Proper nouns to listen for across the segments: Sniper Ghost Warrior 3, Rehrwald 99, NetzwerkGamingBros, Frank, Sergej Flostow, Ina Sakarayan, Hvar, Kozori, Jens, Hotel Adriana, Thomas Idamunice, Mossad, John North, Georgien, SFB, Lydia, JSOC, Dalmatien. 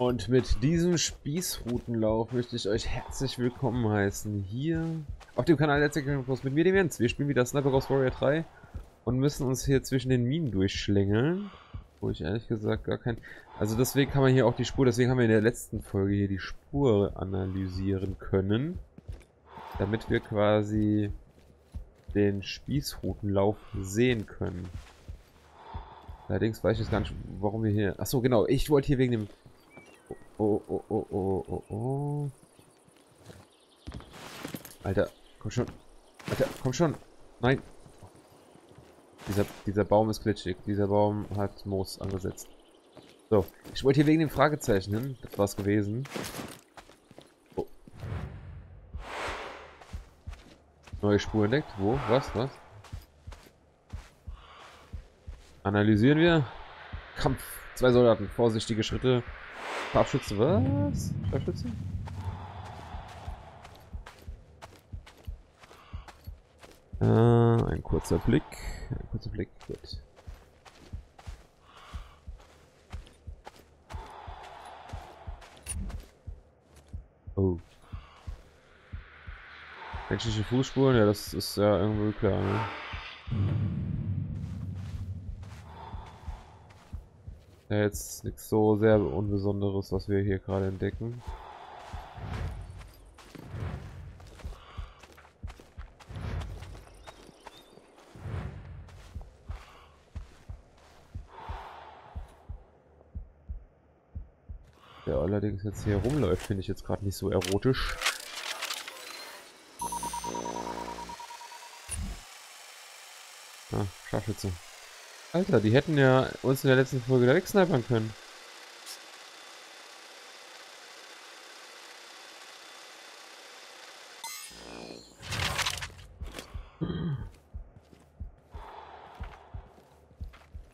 Und mit diesem Spießrutenlauf möchte ich euch herzlich willkommen heißen hier auf dem Kanal NetzwerkGamingBros mit mir, dem Jens. Wir spielen wieder Sniper Ghost Warrior 3 und müssen uns hier zwischen den Minen durchschlängeln. Wo ich ehrlich gesagt gar kein... Also deswegen kann man hier auch die Spur, deswegen haben wir in der letzten Folge hier die Spur analysieren können. Damit wir quasi den Spießrutenlauf sehen können. Allerdings weiß ich jetzt gar nicht, warum wir hier... Achso, genau, ich wollte hier wegen dem... Oh. Alter, komm schon. Alter, komm schon. Nein. Dieser Baum ist glitschig. Dieser Baum hat Moos angesetzt. So, ich wollte hier wegen dem Fragezeichen hin. Das war's gewesen. Oh. Neue Spur entdeckt. Wo? Was? Analysieren wir. Kampf. 2 Soldaten. Vorsichtige Schritte. Scharfschütze. Was? Scharfschütze? Ein kurzer Blick. Gut. Oh. Menschliche Fußspuren? Ja, das ist ja irgendwie klar, ne? Ja, jetzt nichts so sehr Unbesonderes, was wir hier gerade entdecken. Der allerdings jetzt hier rumläuft, finde ich jetzt gerade nicht so erotisch. Ah, Scharfschütze. Alter, die hätten ja uns in der letzten Folge da wegsnipern können.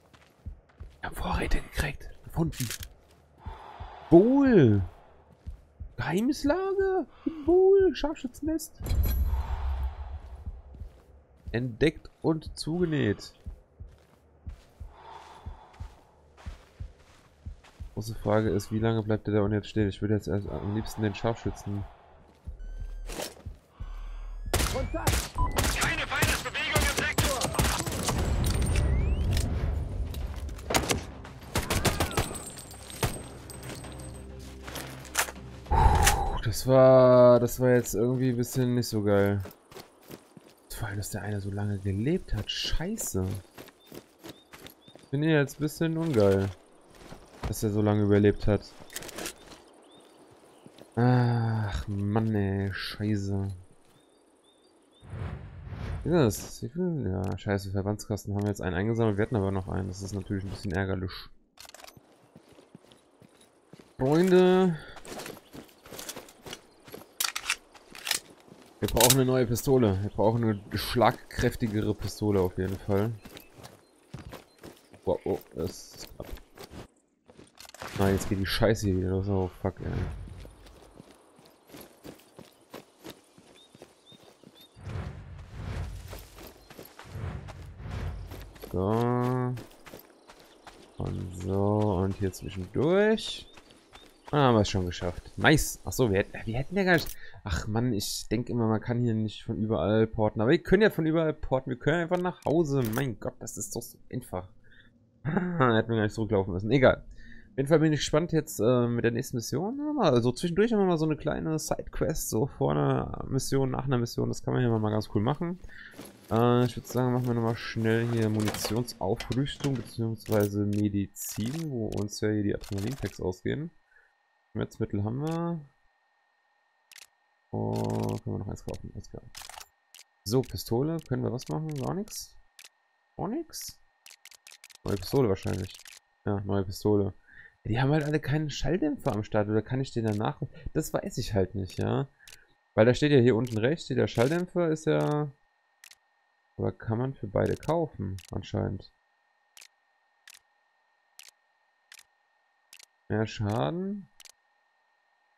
Wir haben Vorräte gekriegt. Gefunden. Bohl. Geheimnislage. Bohl. Scharfschützennest. Entdeckt und zugenäht. Große Frage ist, wie lange bleibt der da unten jetzt stehen? Ich würde jetzt am liebsten den Scharfschützen. Keine Feindesbewegung im Sektor! Das war jetzt irgendwie ein bisschen nicht so geil. Vor allem, dass der eine so lange gelebt hat. Scheiße. Ich bin hier jetzt ein bisschen ungeil. Dass er so lange überlebt hat. Ach Mann, ey, Scheiße. Wie ist das? Ja, Scheiße, Verbandskasten haben wir jetzt einen eingesammelt. Wir hatten aber noch einen. Das ist natürlich ein bisschen ärgerlich. Freunde. Wir brauchen eine neue Pistole. Wir brauchen eine schlagkräftigere Pistole auf jeden Fall. Wow, oh, das ist knapp. Nein, jetzt geht die Scheiße hier wieder los. Oh, fuck, ey. So. Und hier zwischendurch. Ah, haben wir es schon geschafft. Nice. Achso, wir hätten ja gar nicht... Ach Mann, ich denke immer, man kann hier nicht von überall porten. Aber wir können ja von überall porten. Wir können einfach nach Hause. Mein Gott, das ist doch so einfach. Hätten wir gar nicht zurücklaufen müssen. Egal. Auf jeden Fall bin ich gespannt jetzt mit der nächsten Mission. Ja, also zwischendurch haben wir mal so eine kleine Sidequest, so vor einer Mission, nach einer Mission. Das kann man hier mal ganz cool machen. Ich würde sagen, machen wir nochmal schnell hier Munitionsaufrüstung bzw. Medizin, wo uns ja hier die Adrenalin-Packs ausgehen. Schmerzmittel haben wir. Oh, können wir noch eins kaufen? Alles klar. So, Pistole. Können wir was machen? Gar nichts. Gar nichts? Neue Pistole wahrscheinlich. Ja, neue Pistole. Die haben halt alle keinen Schalldämpfer am Start, oder kann ich den danach... Das weiß ich halt nicht, ja. Weil da steht ja hier unten rechts, der Schalldämpfer ist ja... Aber kann man für beide kaufen, anscheinend. Mehr Schaden.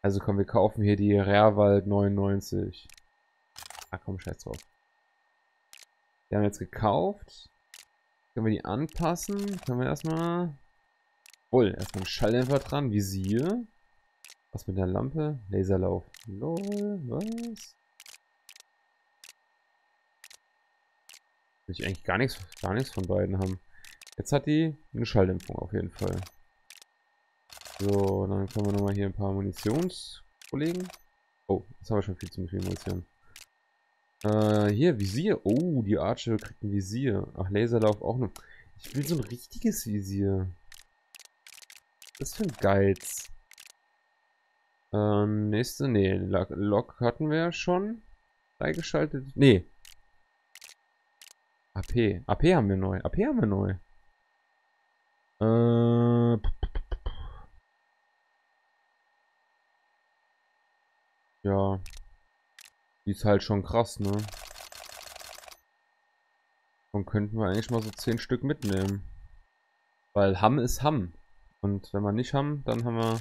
Also komm, wir kaufen hier die Rehrwald 99. Ach komm, scheiß drauf. Die haben wir jetzt gekauft. Können wir die anpassen? Können wir erstmal... Erstmal ein Schalldämpfer dran, Visier. Was mit der Lampe? Laserlauf. Lol, was? Will ich eigentlich gar nichts von beiden haben. Jetzt hat die eine Schalldämpfung auf jeden Fall. So, dann können wir nochmal hier ein paar Munitionskollegen. Oh, jetzt haben wir schon ziemlich viel Munition. Hier, Visier. Oh, die Arche kriegt ein Visier. Ach, Laserlauf auch noch. Ich will so ein richtiges Visier. Was für ein Geiz. Nächste, nee, Lock hatten wir ja schon. Freigeschaltet. Nee. AP. AP haben wir neu. AP haben wir neu. Ja. Die ist halt schon krass, ne? Dann könnten wir eigentlich mal so 10 Stück mitnehmen. Weil Hamm ist Hamm. Und wenn wir nicht haben, dann haben wir...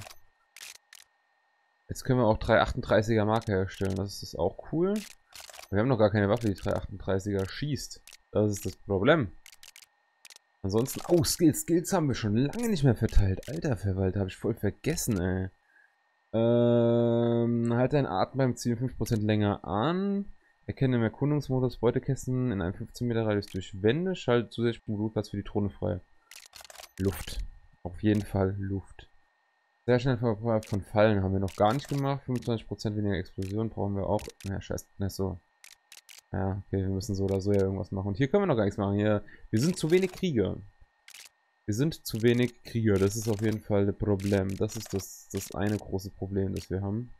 Jetzt können wir auch 338er Marke herstellen. Das ist auch cool. Wir haben noch gar keine Waffe, die 338er schießt. Das ist das Problem. Ansonsten... Oh, Skills. Skills haben wir schon lange nicht mehr verteilt. Alter Verwalter, habe ich voll vergessen, ey. Halt deinen Atem beim Zielen 5% länger an. Erkenne im Erkundungsmodus Beutekästen in einem 15 Meter Radius durch Wände. Schalte zusätzlich Modulplatz für die Drohne frei. Luft. Auf jeden Fall Luft. Sehr schnell von Fallen haben wir noch gar nicht gemacht. 25% weniger Explosion brauchen wir auch. Na, scheiße. Na, so. Ja, okay, wir müssen so oder so ja irgendwas machen. Und hier können wir noch gar nichts machen. Hier, wir sind zu wenig Krieger. Wir sind zu wenig Krieger, das ist auf jeden Fall ein Problem. Das ist das eine große Problem, das wir haben.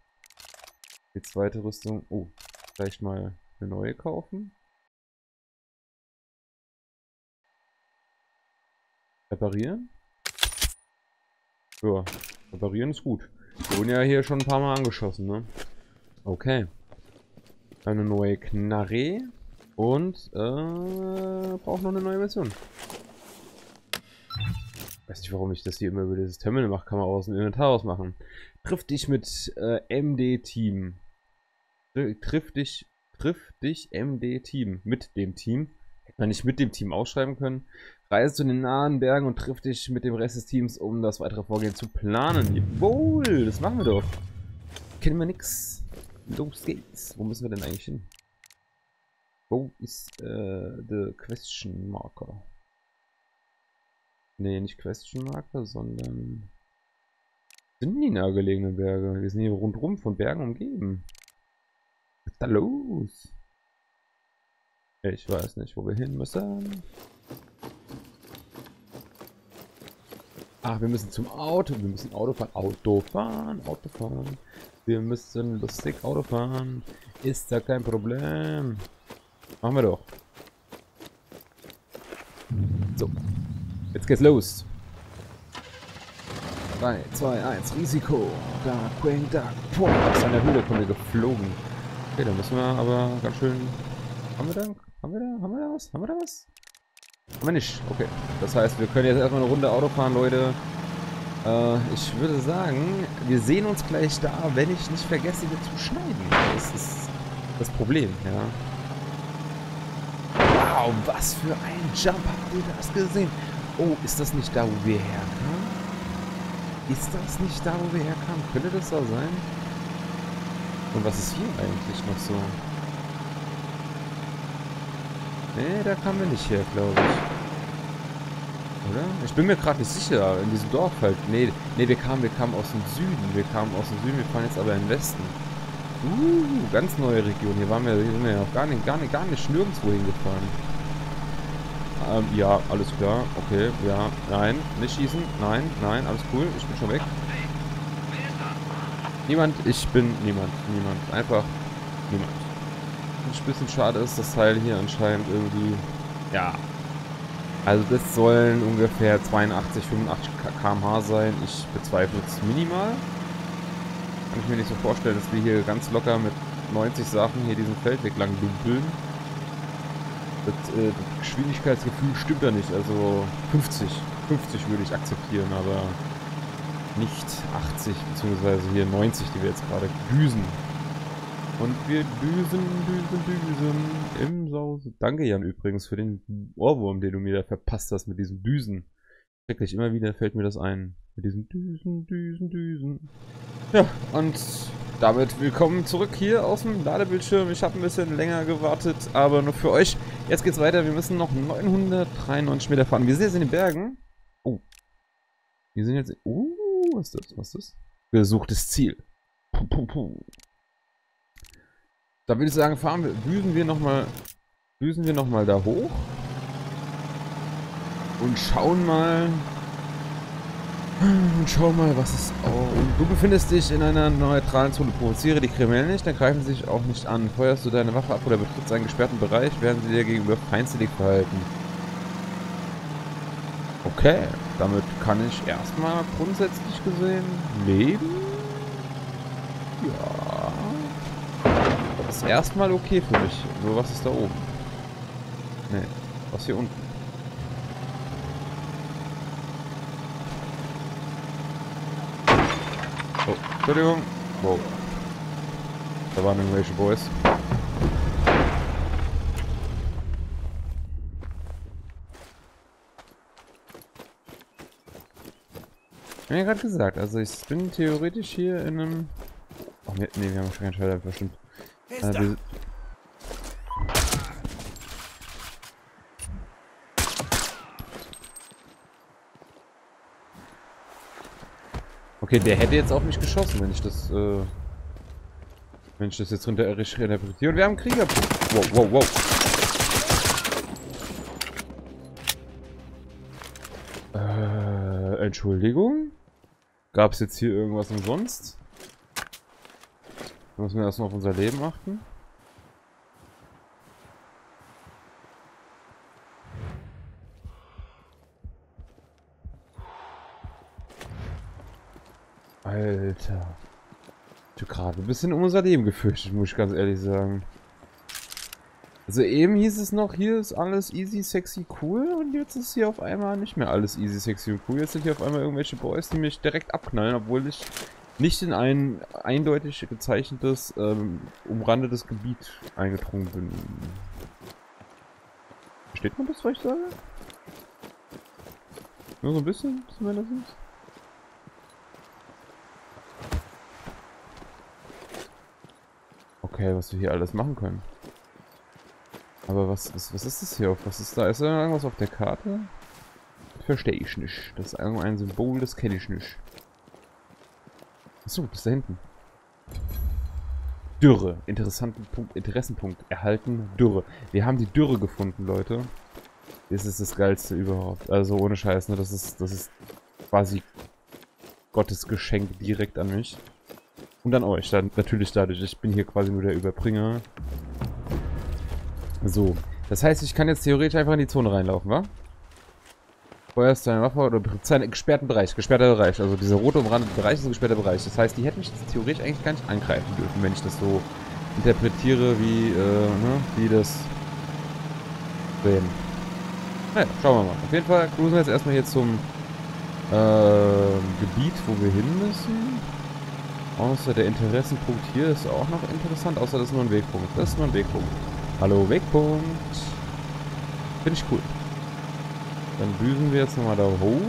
Die zweite Rüstung. Oh, vielleicht mal eine neue kaufen. Reparieren. Ja, reparieren ist gut. Wir wurden ja hier schon ein paar Mal angeschossen, ne? Okay. Eine neue Knarre. Und braucht noch eine neue Version. Weiß nicht, warum ich das hier immer über dieses Terminal mache. Kann man auch aus dem Inventar ausmachen. Triff dich mit MD-Team. Triff dich MD-Team. Mit dem Team. Hätte man nicht mit dem Team ausschreiben können. Reise zu den nahen Bergen und triff dich mit dem Rest des Teams, um das weitere Vorgehen zu planen. Jawohl, das machen wir doch. Kennen wir nix. Los geht's. Wo müssen wir denn eigentlich hin? Wo ist the question marker? Ne, nicht Question Marker, sondern... Sind die nahegelegenen Berge? Wir sind hier rundherum von Bergen umgeben. Was ist da los? Ich weiß nicht, wo wir hin müssen. Ach, wir müssen zum Auto. Wir müssen Auto fahren. Auto fahren, Auto fahren. Wir müssen lustig Auto fahren. Ist da kein Problem. Machen wir doch. So. Jetzt geht's los. 3, 2, 1, Risiko. Darkwing, Dark. Boah, aus einer Höhle kommen wir geflogen. Okay, da müssen wir aber ganz schön... Haben wir da was? Haben wir nicht. Okay, das heißt, wir können jetzt erstmal eine Runde Auto fahren, Leute. Ich würde sagen, wir sehen uns gleich da, wenn ich nicht vergesse, hier zu schneiden. Das ist das Problem, ja. Wow, was für ein Jump. Habt ihr das gesehen? Oh, ist das nicht da, wo wir herkamen? Ist das nicht da, wo wir herkamen? Könnte das da sein? Und was ist hier eigentlich noch so? Nee, da kamen wir nicht her, glaube ich. Oder? Ich bin mir gerade nicht sicher. In diesem Dorf halt. Nee, wir kamen aus dem Süden. Wir fahren jetzt aber in den Westen. Ganz neue Region. Hier sind wir ja auch gar nicht nirgendwo hingefahren. Ja, alles klar, okay, ja, nein, nicht schießen, nein, alles cool, ich bin schon weg. Niemand, ich bin niemand, einfach niemand. Was ein bisschen schade ist, das Teil hier anscheinend irgendwie, ja, also das sollen ungefähr 82, 85 km/h sein, ich bezweifle es minimal. Kann ich mir nicht so vorstellen, dass wir hier ganz locker mit 90 Sachen hier diesen Feldweg lang dümpeln. Das Geschwindigkeitsgefühl stimmt da nicht, also 50 würde ich akzeptieren, aber nicht 80, beziehungsweise hier 90, die wir jetzt gerade düsen. Und wir düsen im Saus. Danke, Jan, übrigens für den Ohrwurm, den du mir da verpasst hast mit diesem Düsen. Wirklich, immer wieder fällt mir das ein. Mit diesen Düsen. Ja, und damit willkommen zurück hier auf dem Ladebildschirm. Ich habe ein bisschen länger gewartet, aber nur für euch. Jetzt geht's weiter. Wir müssen noch 993 Meter fahren. Wir sind jetzt in den Bergen. Oh. Wir sind jetzt... was ist das? Was ist das? Gesuchtes Ziel. Da würde ich sagen, düsen wir nochmal da hoch. Und schauen mal, was ist. Du befindest dich in einer neutralen Zone. Provoziere die Kriminellen nicht, dann greifen sie dich auch nicht an. Feuerst du deine Waffe ab oder betrittst einen gesperrten Bereich, werden sie dir gegenüber feindselig verhalten. Okay, damit kann ich erstmal grundsätzlich gesehen leben. Ja. Das ist erstmal okay für mich. Nur was ist da oben? Ne, was hier unten? Oh, Entschuldigung. Wow. Da waren irgendwelche Boys. Ich habe ja gerade gesagt, also ich bin theoretisch hier in einem... Ach ne, nee, wir haben schon keinen Schalter, bestimmt. Okay, der hätte jetzt auf mich geschossen, wenn ich das, jetzt runter interpretiere. Und wir haben einen Krieger. Wow. Entschuldigung? Gab es jetzt hier irgendwas umsonst? Da müssen wir erstmal auf unser Leben achten. Alter. Ich hab gerade ein bisschen um unser Leben gefürchtet, muss ich ganz ehrlich sagen. Also eben hieß es noch, hier ist alles easy, sexy, cool. Und jetzt ist hier auf einmal nicht mehr alles easy, sexy und cool. Jetzt sind hier auf einmal irgendwelche Boys, die mich direkt abknallen, obwohl ich... nicht in ein eindeutig gezeichnetes, umrandetes Gebiet eingedrungen bin. Versteht man das, was ich sage? Nur so ein bisschen, zumindest. Okay, was wir hier alles machen können. Aber was ist das hier? Was ist da? Ist da irgendwas auf der Karte? Das verstehe ich nicht. Das ist irgendein Symbol, das kenne ich nicht. Achso, bis da hinten. Dürre. Interessanten Punkt, Interessenpunkt. Erhalten Dürre. Wir haben die Dürre gefunden, Leute. Das ist das Geilste überhaupt. Also ohne Scheiß, ne? Das ist quasi Gottes Geschenk direkt an mich. Und an euch. Dann, natürlich dadurch. Ich bin hier quasi nur der Überbringer. So. Das heißt, ich kann jetzt theoretisch einfach in die Zone reinlaufen, wa? Feuerst deine Waffe oder seinen gesperrten Bereich. Gesperrter Bereich. Also dieser rote umrandete Bereich ist ein gesperrter Bereich. Das heißt, die hätten mich theoretisch eigentlich gar nicht angreifen dürfen, wenn ich das so interpretiere, wie, wie das sehen. Naja, schauen wir mal. Auf jeden Fall cruisen wir jetzt erstmal hier zum Gebiet, wo wir hin müssen. Außer der Interessenpunkt hier ist auch noch interessant, außer das ist nur ein Wegpunkt. Das ist nur ein Wegpunkt. Hallo, Wegpunkt. Finde ich cool. Dann düsen wir jetzt nochmal da hoch.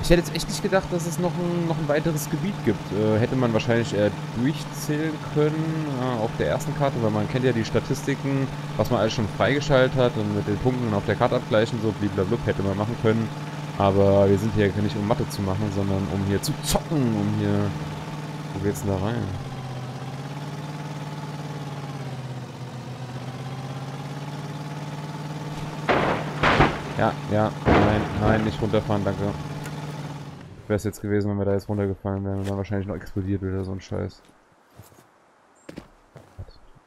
Ich hätte jetzt echt nicht gedacht, dass es noch ein weiteres Gebiet gibt. Hätte man wahrscheinlich eher durchzählen können auf der ersten Karte, weil man kennt ja die Statistiken, was man alles schon freigeschaltet hat und mit den Punkten auf der Karte abgleichen, so blablabla, hätte man machen können. Aber wir sind hier nicht um Mathe zu machen, sondern um hier zu zocken, um hier... Wo geht's denn da rein? Ja, nein, nicht runterfahren, danke. Wäre es jetzt gewesen, wenn wir da jetzt runtergefallen wären und dann wahrscheinlich noch explodiert oder so ein Scheiß.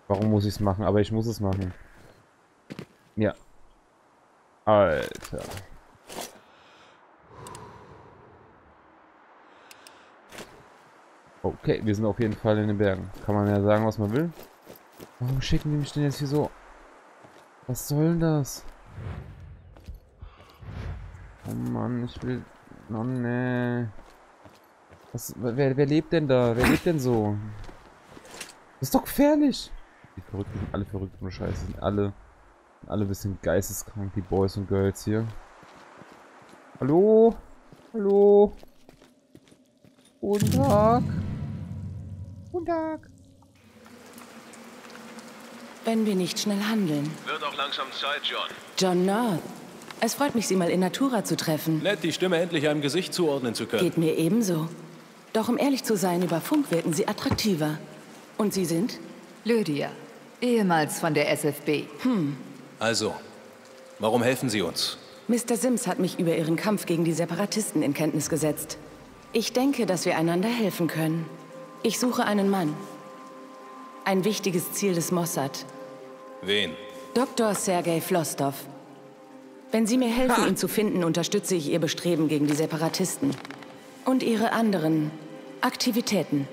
Warum muss ich es machen? Aber ich muss es machen. Ja. Alter. Okay, wir sind auf jeden Fall in den Bergen. Kann man ja sagen, was man will. Warum schicken die mich denn jetzt hier so? Was soll denn das? Oh Mann, ich will... Oh nee. Was, wer lebt denn da? Wer lebt denn so? Das ist doch gefährlich! Die Verrückten sind alle verrückt, ohne Scheiße. Sind alle ein bisschen geisteskrank, die Boys und Girls hier. Hallo? Hallo. Guten Tag. Guten Tag. Wenn wir nicht schnell handeln. Wird auch langsam Zeit, John. John North. Es freut mich, Sie mal in Natura zu treffen. Nett, die Stimme endlich einem Gesicht zuordnen zu können. Geht mir ebenso. Doch um ehrlich zu sein, über Funk wirken Sie attraktiver. Und Sie sind? Lydia. Ehemals von der SFB. Also, warum helfen Sie uns? Mr. Sims hat mich über Ihren Kampf gegen die Separatisten in Kenntnis gesetzt. Ich denke, dass wir einander helfen können. Ich suche einen Mann. Ein wichtiges Ziel des Mossad. Wen? Dr. Sergej Flostow. Wenn Sie mir helfen, ihn zu finden, unterstütze ich Ihr Bestreben gegen die Separatisten. Und Ihre anderen Aktivitäten.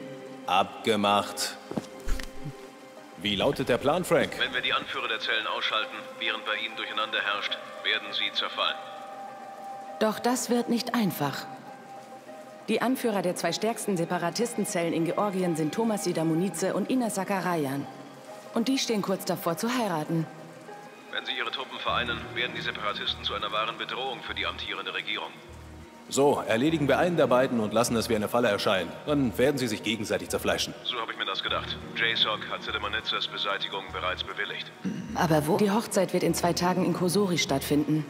Abgemacht. Wie lautet der Plan, Frank? Wenn wir die Anführer der Zellen ausschalten, während bei ihnen Durcheinander herrscht, werden sie zerfallen. Doch das wird nicht einfach. Die Anführer der zwei stärksten Separatistenzellen in Georgien sind Thomas Idamunice und Ina Sakarayan. Und die stehen kurz davor zu heiraten. Wenn sie ihre Truppen vereinen, werden die Separatisten zu einer wahren Bedrohung für die amtierende Regierung. So, erledigen wir einen der beiden und lassen es wie eine Falle erscheinen. Dann werden sie sich gegenseitig zerfleischen. So habe ich mir das gedacht. JSOC hat Idamunizes Beseitigung bereits bewilligt. Aber wo? Die Hochzeit wird in 2 Tagen in Kozori stattfinden.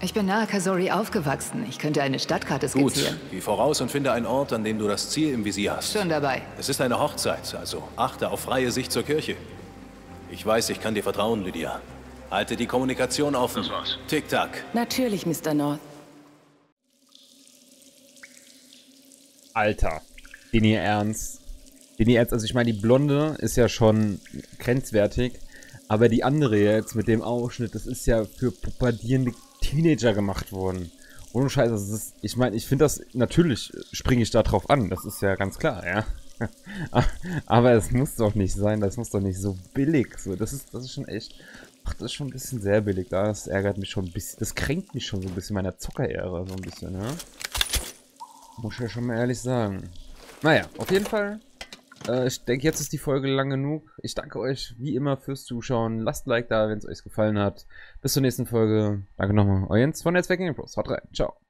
Ich bin nahe Kozori aufgewachsen. Ich könnte eine Stadtkarte skizzieren. Gut, geh voraus und finde einen Ort, an dem du das Ziel im Visier hast. Schon dabei. Es ist eine Hochzeit, also achte auf freie Sicht zur Kirche. Ich weiß, ich kann dir vertrauen, Lydia. Halte die Kommunikation offen. Das war's. Tick-Tack. Natürlich, Mr. North. Alter, bin ihr ernst? Bin ihr ernst? Also ich meine, die Blonde ist ja schon grenzwertig, aber die andere jetzt mit dem Ausschnitt, das ist ja für pubertierende Teenager gemacht worden. Ohne Scheiß, das ist, ich meine, ich finde das, natürlich springe ich da drauf an, das ist ja ganz klar, ja. Aber es muss doch nicht sein, das muss doch nicht so billig, so, das ist schon echt, ach, das ist schon ein bisschen sehr billig, das ärgert mich schon ein bisschen, das kränkt mich schon so ein bisschen meiner Zuckerehre, so ein bisschen, ja. Muss ich ja schon mal ehrlich sagen. Naja, auf jeden Fall. Ich denke, jetzt ist die Folge lang genug. Ich danke euch wie immer fürs Zuschauen. Lasst ein Like da, wenn es euch gefallen hat. Bis zur nächsten Folge. Danke nochmal. Euer Jens von NetzwerkGamingBros. Haut rein. Ciao.